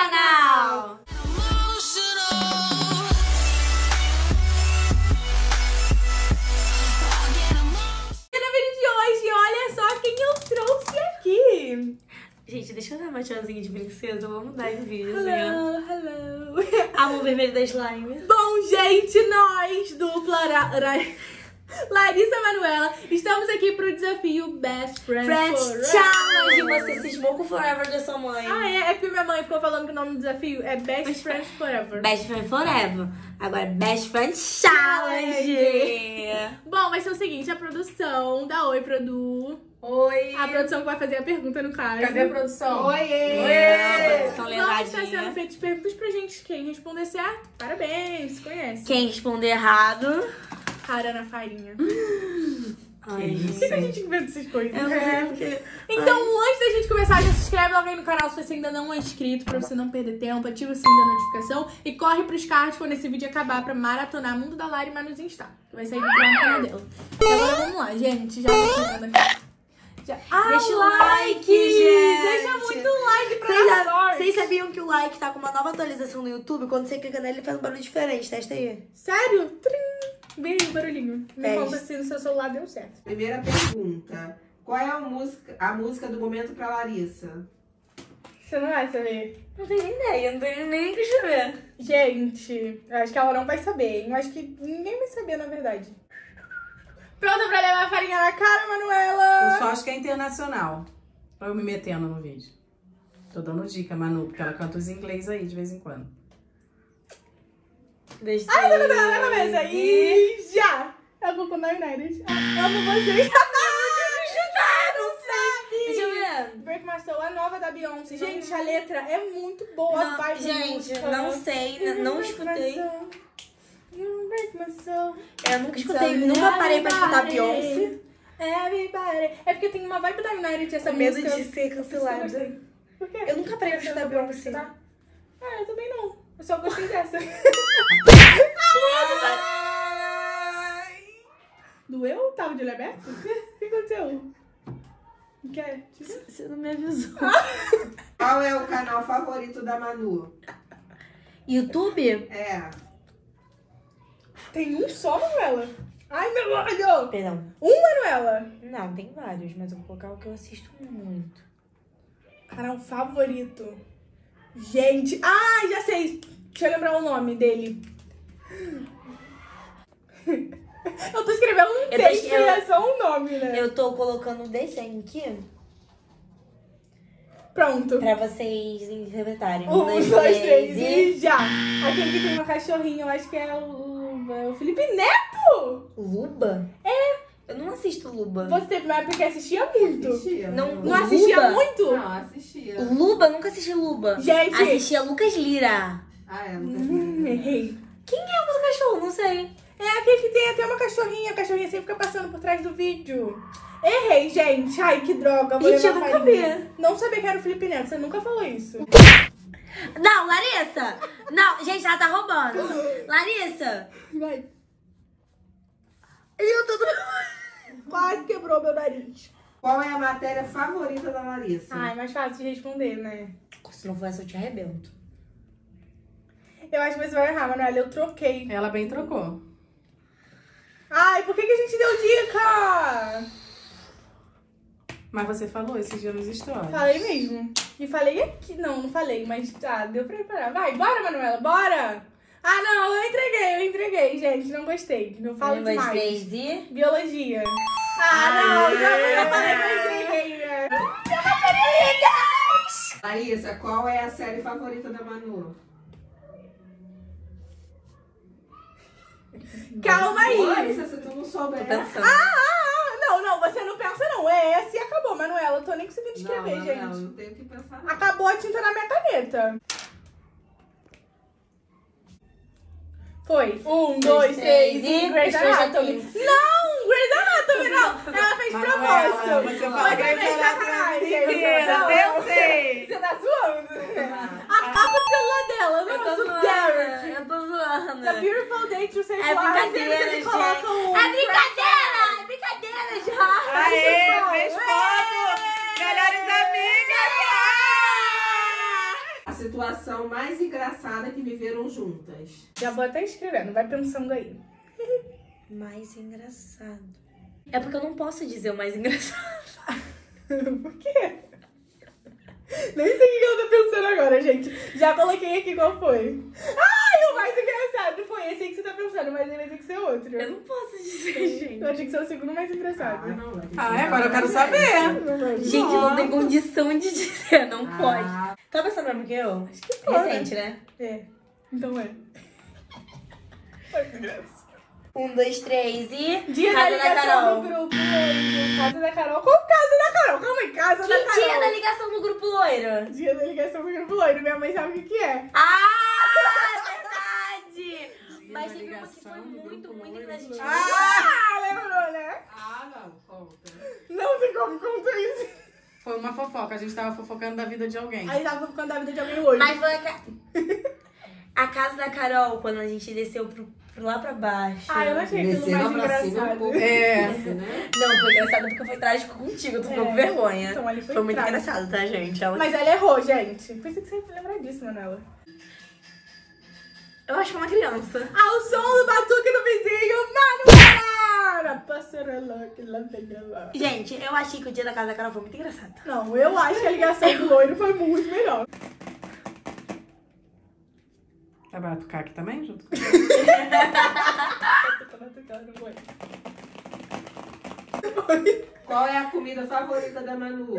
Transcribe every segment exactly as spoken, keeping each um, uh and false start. canal! E no vídeo de hoje, olha só quem eu trouxe aqui! Gente, deixa eu dar uma tchauzinha de princesa, vou mudar de vídeo. Hello, né? Hello! Amo vermelho da slime. Bom, gente, nós do Plarai... Larissa Manuela, estamos aqui pro desafio Best Friends, Friends Challenge. Você cismou com Forever da sua mãe. Ah, é? É porque minha mãe ficou falando que o nome do desafio é Best, Best Friends Forever. Best Friends Forever. Agora, Best Friends Challenge. É. Bom, vai ser o seguinte, a produção da Oi Produ... Oi! A produção que vai fazer a pergunta, no caso. Cadê a produção? Oi! É, a produção levadinha. Está sendo feitas perguntas pra gente. Quem responder certo, parabéns, se conhece. Quem responder errado... Cara na farinha. Ai, gente. Por que a gente inventa essas coisas? Eu é, porque... Então, ai, antes da gente começar, já se inscreve logo aí no canal se você ainda não é inscrito, pra você não perder tempo. Ativa o sininho da notificação e corre pros cards quando esse vídeo acabar pra maratonar Mundo da Lari e Manuzinha Star. Vai sair vídeo lá no canal dela. Agora vamos lá, gente. Já tô Já... Ah, deixa o like, like, gente! Deixa muito like pra vocês. Sorte. Vocês sabiam que o like tá com uma nova atualização no YouTube? Quando você clica nele, ele faz um barulho diferente. Testa aí. Sério? Trim! Bem o barulhinho. Me conta se no seu celular deu certo. Primeira pergunta. Qual é a música, a música do momento pra Larissa? Você não vai saber. Não tenho nem ideia, não tenho nem o que saber. Gente, eu acho que ela não vai saber. Eu acho que ninguém vai saber, na verdade. Pronta pra levar a farinha na cara, Manuela? Eu só acho que é internacional. Olha eu me metendo no vídeo. Tô dando dica, Manu, porque ela canta os inglês aí de vez em quando. Deixa Ai, não, não, não, não, não, não. E já! Eu vou com o United. Eu amo vocês. Break My Soul, a nova da Beyoncé. Gente, a letra é muito boa. Não, a gente, não sei, não, não escutei. Break My Soul. Eu nunca escutei, nunca parei pra escutar a Beyoncé. Everybody. É porque tem uma vibe da United essa música. Medo de ser cancelada. Por quê? Eu nunca parei pra escutar a Beyoncé. Ah, eu também não. Eu só gostei dessa. Ai. Doeu? Tava de olho aberto? O que aconteceu? Quer? Você não me avisou. Qual é o canal favorito da Manu? YouTube? É. Tem um só, Manuela? Ai, meu olho! Perdão. Um, Manuela? Não, tem vários, mas eu vou colocar o que eu assisto muito. Canal favorito. Gente, ah, já sei. Deixa eu lembrar o nome dele. Eu tô escrevendo um texto e é só um nome, né? Eu tô colocando um desenho aqui. Pronto. Pra vocês interpretarem. Um, dois, dois três e... e já. Aquele que tem uma cachorrinha, eu acho que é o, o Felipe Neto. Luba? É. Eu não assisto Luba. Você teve uma época que assistia muito. Assistia, não, não assistia muito? Não, assistia. Luba? Nunca assisti Luba. Gente. Assistia Lucas Lira. Ah, é, Lucas Lira. Hum, errei. Quem é o do cachorro? Não sei. É aquele que tem até uma cachorrinha. A cachorrinha sempre fica passando por trás do vídeo. Errei, gente. Ai, que droga. Vou gente, eu não sabia. Não sabia que era o Felipe Neto. Você nunca falou isso. Não, Larissa. Não, gente, ela tá roubando. Larissa. Vai. Eu tô... Quase quebrou meu nariz. Qual é a matéria favorita da Larissa? Ah, é mais fácil de responder, né? Se não for essa, eu te arrebento. Eu acho que você vai errar, Manuela. Eu troquei. Ela bem trocou. Ai, por que, que a gente deu dica? Mas você falou esses dias nos stories. Falei mesmo. E falei aqui. Não, não falei, mas tá, ah, deu pra reparar. Vai, bora, Manuela, bora! Ah, não, eu entreguei, eu entreguei, gente. Não gostei. Não falo eu demais. Gostei de... Biologia. Ah, não, já eu falei que eu entreguei. Larissa, qual é a série favorita da Manu? Calma aí. Larissa, se tu não souber... Ah, ah, ah, não, não, você não pensa não. É essa e acabou, Manuela. Eu tô nem conseguindo escrever, não, gente. Não, não tenho que pensar não. Acabou a tinta na minha caneta. Foi. Um, dois, três e... Grey's Anatomy. Não, Grey's Anatomy, não. Ela fez propósito. Você fala Grey's Anatomy. Eu sei. Você tá zoando? A capa do celular dela. Eu tô zoando. Eu tô zoando. The Beautiful Day to Save Lives. É brincadeira, gente. É brincadeira. É brincadeira, já. Aê, fez foto. Melhores amigas. situação mais engraçada que viveram juntas. Já vou até escrevendo, vai pensando aí. Mais engraçado. É porque eu não posso dizer o mais engraçado. Por quê? Nem sei o que ela tá pensando agora, gente. Já coloquei aqui qual foi. Ai, o mais engraçado foi esse aí que você tá pensando, mas ele tem que ser outro. Eu não posso dizer, gente. Eu tinha que ser o segundo mais engraçado. Ah, não, ah é, agora eu quero saber. Não, não. Gente, não tem condição de dizer, não ah. pode. Tá pensando mesmo que eu? Acho que foi. Recente, né? É. Então é. Ai, que graça. Um, dois, três e... Dia da ligação do grupo loiro. Casa da Carol. Qual casa da Carol? Calma aí, casa que da Carol. Dia da ligação do grupo loiro. Dia da ligação do grupo loiro. Minha mãe sabe o que que é. Ah, verdade. Dia Mas teve uma que foi muito, muito engraçada. Ah, ah, lembrou, né? Ah, não, conta. Não tem como contar isso. Foi uma fofoca. A gente tava fofocando da vida de alguém. Aí tava fofocando da vida de alguém hoje. Mas foi a... Ca... a casa da Carol, quando a gente desceu pro... lá pra baixo. Ah, eu achei aquilo mais engraçado. Um é. Né? Não, foi engraçado porque foi trágico contigo. Tu ficou é. com vergonha. Então, ali foi foi muito trágico. engraçado, tá, gente? Ela... Mas ela errou, gente. Por isso que você lembra disso, Manuela. Eu acho que é uma criança. Ao som do batuque do vizinho, Manuela! Gente, eu achei que o dia da casa da Carol foi muito engraçado. Não, eu acho que a ligação do loiro foi muito melhor. Tá batucar aqui também, junto com Qual é a comida favorita da Manu?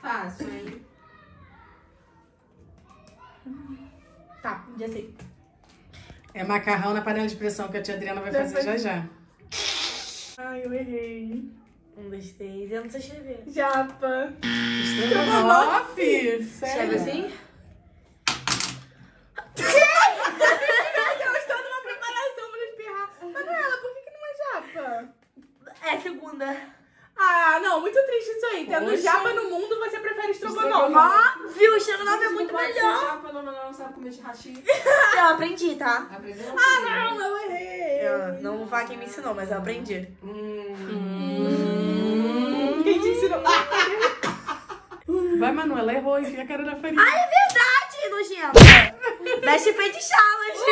Fácil, hein? Tá, já sei. É macarrão na panela de pressão que a tia Adriana vai fazer já já. Ai, eu errei. Um, dois, três. Eu não sei escrever. Japa. Escreve Sério? assim? É segunda. Ah, não, muito triste isso aí. Tendo Poxa. japa no mundo, você prefere estrogonofe. Óbvio, estrogonofe é muito melhor. Japa, não, não sabe comer churrasquinho. Eu aprendi, tá? Aprendi ah, não, eu errei. Eu não vou falar quem me ensinou, mas eu aprendi. Hum. Hum. Hum. Quem te ensinou? Vai, Manuela, errou, enfia a cara da farinha. Ah, é verdade, nojenta. Best Friend Challenge.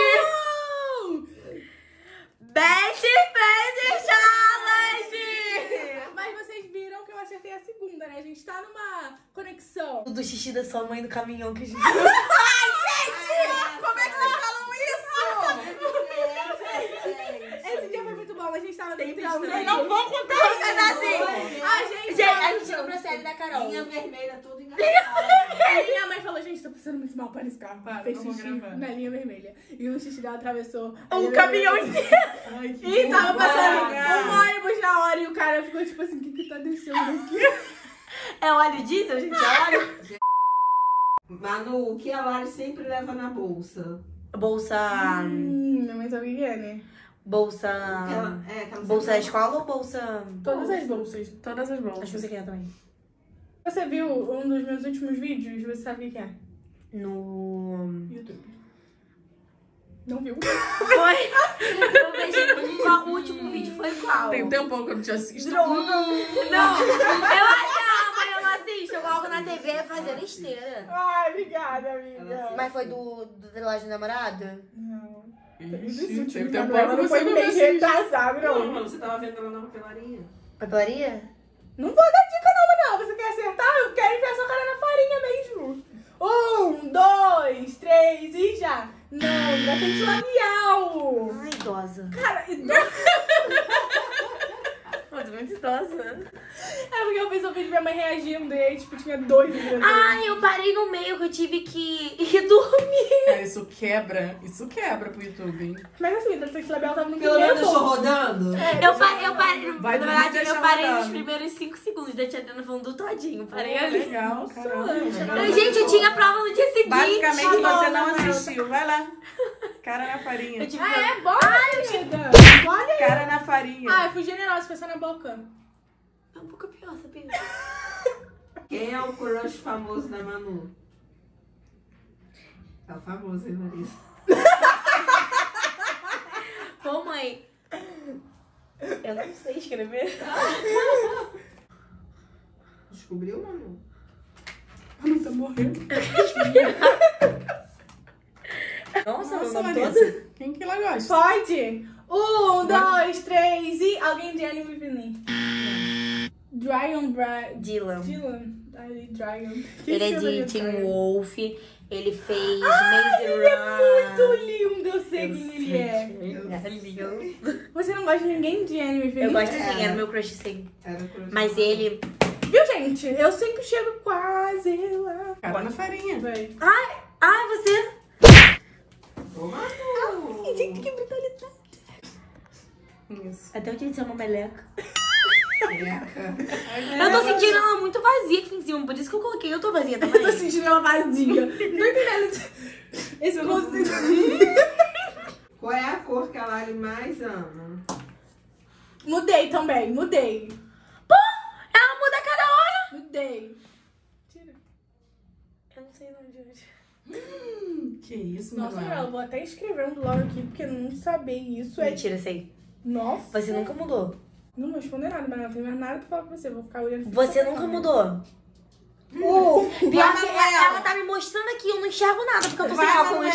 Best Friend Challenge! Mas vocês viram que eu acertei a segunda, né? A gente tá numa conexão. Do xixi da sua mãe no caminhão que a gente... Ai, gente! Como é que vocês falam isso? Esse dia foi muito bom, a gente tava dentro de um... Eu não vou contar vocês assim! A gente... A gente comprou a série da Carol. Linha vermelha, tudo engraçado. Minha mãe falou, gente, tô passando muito mal para esse carro. Fez xixi na linha vermelha. E o xixi dela atravessou... Um caminhão inteiro! Ai, e tava passando um ônibus na hora e o cara ficou tipo assim, o que que tá descendo aqui? É óleo diesel, gente? É óleo? Manu, o que a Lari sempre leva na bolsa? Bolsa... Hum, não é sabe o que é, né? Bolsa... Ela... É, ela bolsa da escola ou bolsa... Todas as bolsas. Todas as bolsas. Acho que você quer também. Você viu um dos meus últimos vídeos? Você sabe o que é? No... YouTube. Não viu? Foi! Eu vejo qual o último vídeo foi qual? Tem um tempão que eu não te assisto. Droga! Não! Eu achava, eu não assisto. Eu coloco na T V fazendo esteira. Ai, obrigada, amiga. Mas foi do, do relógio do namorado? Não. Esse último namorado não foi meio retrasado, não. Não, você tava vendo ela na papelaria? Papelaria? Não vou dar dica não, não. Você quer acertar? Eu quero enfiar sua cara na farinha mesmo. Um, dois, três e já! Não, já tem labial! Ai, idosa. Cara, idosa. Mas muito idosa. É porque eu fiz um vídeo de minha mãe reagindo e aí, tipo, tinha dois vídeos. Ai, eu parei no meio que eu tive que ir dormir. Cara, isso quebra. Isso quebra pro YouTube, hein? Mas assim, da sexo labial tava no Pelo menos deixou rodando. É, eu, pa eu parei, Vai na verdade, eu parei rodando. Nos primeiros cinco segundos da Tia Adriana falando do todinho. Parei ali. Legal, caramba. Gente, eu tinha prova no dia seguinte. Basicamente, você não, não assistiu. Vai lá. Cara na farinha. Eu tive ah, é? Bora, querida. Bora. Cara na farinha. Ah, eu fui generosa, foi só na boca. É um pouco pior, sabia? Quem é o crush famoso da Manu? É o famoso, hein, Larissa? Pô, mãe. Eu não sei escrever. Descobriu, Manu? Eu não tá morrendo. Nossa, Nossa toda. Quem que ela gosta? Pode! Um, dois, três e... Alguém de Anime Ville. Dragon Brian... Dylan. Dylan. Dragon. Que ele é de Team Wolf. Ele fez... Ah, ele é muito lindo. Eu sei quem ele é. É lindo. Você não gosta de ninguém de Anime Ville? Eu gosto de ninguém. Era meu crush, sim. Era o crush. Mas ele... Viu, gente? Eu sempre chego quase lá. Acaba na farinha. Vai. Ai, ai, você... Toma! Ai, gente, que brutalidade. Isso. Até eu tinha que ser uma meleca. Meleca. Eu tô sentindo ela muito vazia aqui em cima. Por isso que eu coloquei. Eu tô vazia também. Eu tô sentindo ela vazia. Tô entendendo. Esse consigo. Qual é a cor que a Lari mais ama? Mudei também. Mudei. Mudei. Tira. Eu não sei não de onde. Hum, que isso, nossa, Carol, eu vou até escrever um do lado aqui, porque eu não sabia isso. Mentira, é... sei. Nossa. Você nunca mudou. Não vou responder nada, mas não tem mais nada pra falar pra você. Vou ficar olhando. Você nunca também mudou. Uh, pior que ela, ela tá me mostrando aqui, eu não enxergo nada, porque eu tô sem óculos.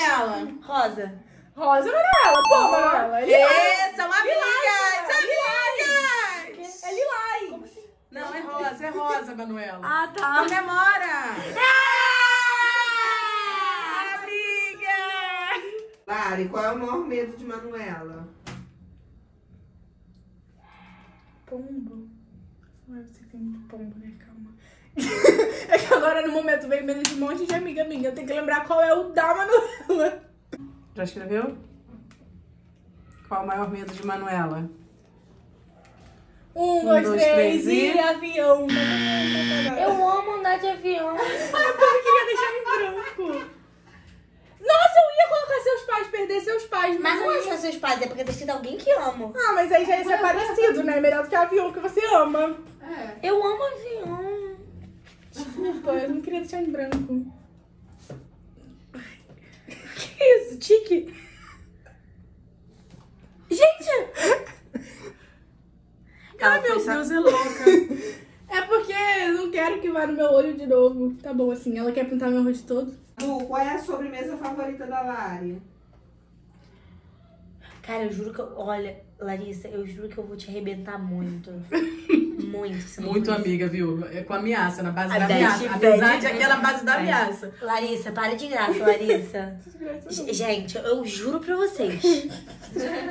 Rosa. Rosa ou Manuela? Pô, Manuela. É, são amigas. É lilás. Como assim? Não, é rosa, é rosa, Manuela. Ah, tá. Comemora! É! Amiga! Lari, qual é o maior medo de Manuela? Pombo. Ué, você tem muito pombo, né? Calma. É que agora, no momento, vem medo de um monte de amiga minha. Eu tenho que lembrar qual é o da Manuela. Já escreveu? Qual é o maior medo de Manuela? Um, dois, dois três, três e... e avião. Eu amo andar de avião. Eu também queria deixar em branco. Nossa, eu ia colocar seus pais, perder seus pais. Mas, mas não é só seus pais, é porque tem sido alguém que ama. Ah, mas aí já ia ser parecido, né? Melhor do que avião que você ama. É. Eu amo avião. Desculpa, eu não queria deixar em branco. Que isso, tique? Gente... Ela Ai, meu só... Deus, é louca. É porque eu não quero que vá no meu olho de novo. Tá bom, assim, ela quer pintar meu rosto todo. Lu, qual é a sobremesa favorita da Lari? Cara, eu juro que eu... Olha, Larissa, eu juro que eu vou te arrebentar muito. Muito. Muito amiga, viu? É com ameaça, na base a da ameaça. Apesar de aquela base da ameaça. Larissa, para de graça, Larissa. Gente, eu juro pra vocês.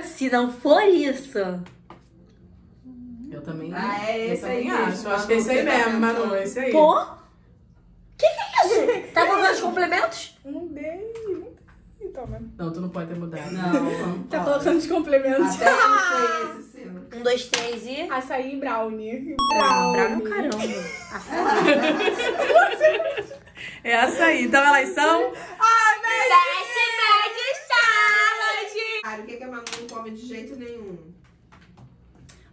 Se não for isso... Eu também, ah, é esse eu também aí acho. Mesmo, eu acho que é esse aí mesmo, Manu. É esse aí. Pô? Que que é isso? Tá mudando os complementos? Mudei. Então, mano. Não, tu não pode ter mudado. Não, não tá colocando os complementos. Até ah! esse, esse, esse. Um, dois, três e... Açaí e brownie. Brownie. Brownie, caramba. Açaí. É açaí. Então elas são... Ai, meu Deus! Cara, o que a Manu não come de jeito nenhum?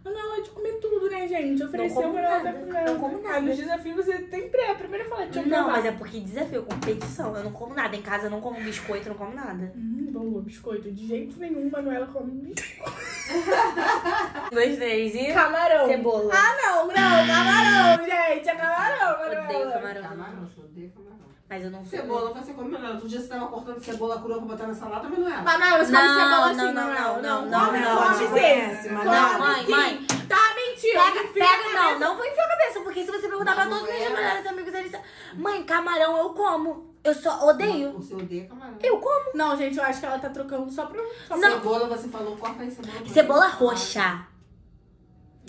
Não, ela é de comer tudo, né, gente? Ofereceu pra ela até final. Não como nada. Ah, nos desafios você sempre é a primeira fala, deixa eu provar. Não, mas é porque desafio, competição. Eu não como nada. Em casa eu não como biscoito, não como nada. Hum, bom, biscoito. De jeito nenhum, Manuela come biscoito. Dois, três e... Camarão. Cebola. Ah, não, não. Camarão, gente. É camarão, Manuela. Odeio camarão. Camarão, eu odeio camarão. Mas eu não sei. Cebola, você come, Manuela. Outro dia você tava cortando cebola crua pra botar na salada, Manuela. Manuela, você come cebola assim, não, Manuela. Não, não, não, não. Come péssima, não. Mãe, mãe. Tá, mentira. Pega, pega, não. Não vou enfiar a cabeça, porque se você perguntar pra todos os meus amigos, eles... Mãe, camarão eu como. Eu só odeio. Você odeia camarão? Eu como. Não, gente, eu acho que ela tá trocando só pra... Cebola, você falou, corta aí cebola. Cebola roxa.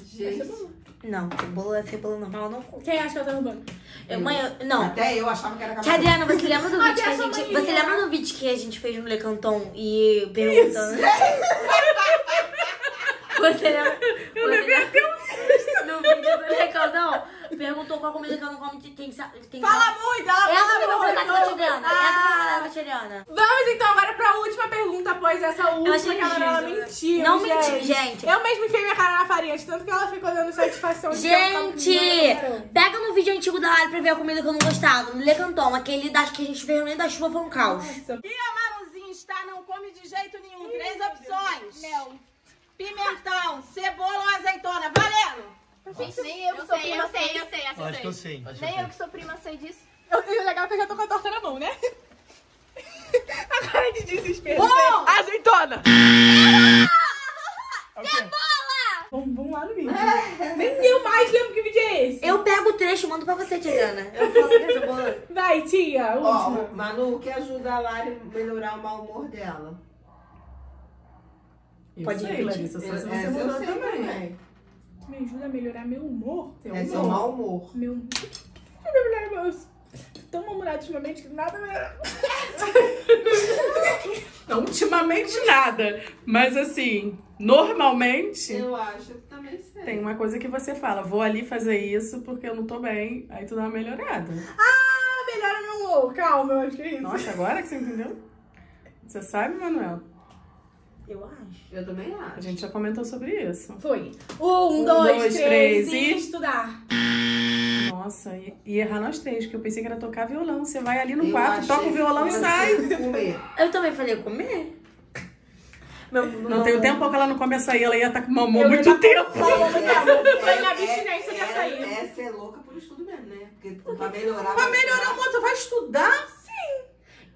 Gente... Não, cebola, cebola normal não como. Quem acha que eu tô roubando? Eu, mãe, eu, não. Até eu achava que era camarão. Tia Adriana, você lembra do vídeo que a gente... Maninha. Você lembra do vídeo que a gente fez no Le Canton e perguntando... Você lembra... Eu você lembra até um susto. No vídeo do Le Canton, perguntou qual comida que ela não come. Tem, tem, tem fala sal... muito, ela fala muito. Ela vai perguntar com a Tia Adriana. Ela vai perguntar com a Tia Adriana. Vamos então agora pra última pergunta, pois essa última que ela mentiu. Não mentiu, gente. Eu mesma enfiei minha cara na farinha, de tanto que ela ficou dando satisfação. De gente, um pega no vídeo antigo da Lari pra ver a comida que eu não gostava. No Le Canton, aquele das que a gente veio nem da chuva foi um caos. Nossa. E a Manuzinha Star não come de jeito nenhum. Hum, Três opções. Mel. Pimentão, cebola ou azeitona. Valendo! Gente, nem eu que sou prima sei, sei disso. Eu sei, eu sei, eu sei. Acho que eu sei. Nem eu que sou prima sei disso. Eu tenho legal porque eu já tô com a torta na mão, né? A cara de desespero. Oh! Azeitona! Ah! Okay. Cebola! Vamos, vamos lá no vídeo. É. Nem eu mais lembro que vídeo é esse. Eu pego o trecho e mando pra você, tia Adriana. Eu falo que é cebola. Vai, tia. Ó, oh, Manu, que ajuda a Lari a melhorar o mau humor dela? Eu Pode ir, Larissa. Só se você é, mudar também. também. Me ajuda a melhorar meu humor? Teu é humor. seu mau humor. Meu humor. Eu vou melhorar meu humor. Tão mal-humorado ultimamente que nada melhora. Não, ultimamente nada. Mas assim, normalmente... Eu acho que também sei. Tem uma coisa que você fala, vou ali fazer isso porque eu não tô bem. Aí tu dá uma melhorada. Ah, melhora meu humor. Calma, eu acho que é isso. Nossa, agora que você entendeu? Você sabe, Manuel? Eu acho. Eu também acho. A gente já comentou sobre isso. Foi. Um, um dois, dois, três, três e... e estudar. Nossa, e, e errar nós três, porque eu pensei que era tocar violão. Você vai ali no eu quarto, toca o violão e sai. Comer. Eu também falei comer. Meu, não, não tem o tempo que ela não come açaí, ela ia estar com mamão muito já... tempo. Foi na abstinência de açaí. Essa é louca por estudo mesmo, né? Porque Por pra melhorar... Pra melhorar o moço, você vai estudar? Sim.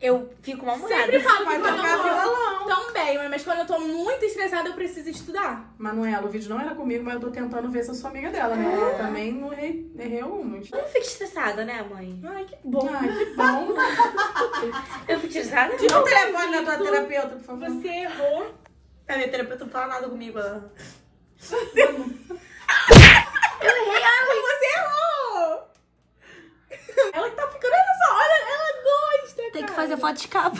Eu fico mal humorada. Sempre falo que quando eu tô também, mas quando eu tô muito estressada, eu preciso estudar. Manuela, o vídeo não era comigo, mas eu tô tentando ver se eu sou amiga dela, né? É. Eu também não errei, errei algumas. Eu não fico estressada, né, mãe? Ai, que bom. Ai, que bom. Eu fico estressada? Tira o telefone da tua terapeuta, por favor. Você errou. A minha terapeuta não fala nada comigo. Ela... Você... Eu errei, ela... Você errou. Ela que tá ficando... Olha só, olha, ela gosta, cara. Tem que fazer foto de capa.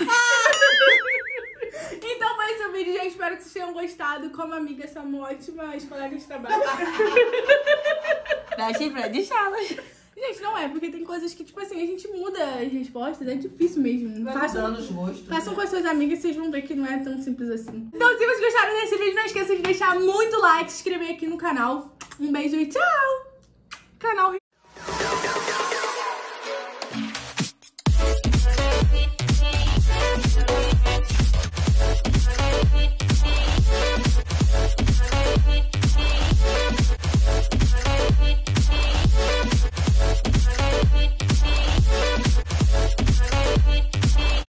Então foi esse o vídeo, gente. Espero que vocês tenham gostado. Como amigas, são ótimas colegas de trabalho. Não achei pra deixá-las. Gente, não é, porque tem coisas que, tipo assim, a gente muda as respostas. É difícil mesmo. Façam, os rostos, façam né? com as suas amigas, vocês vão ver que não é tão simples assim. Então, se vocês gostaram desse vídeo, não esqueçam de deixar muito like, se inscrever aqui no canal. Um beijo e tchau! Canal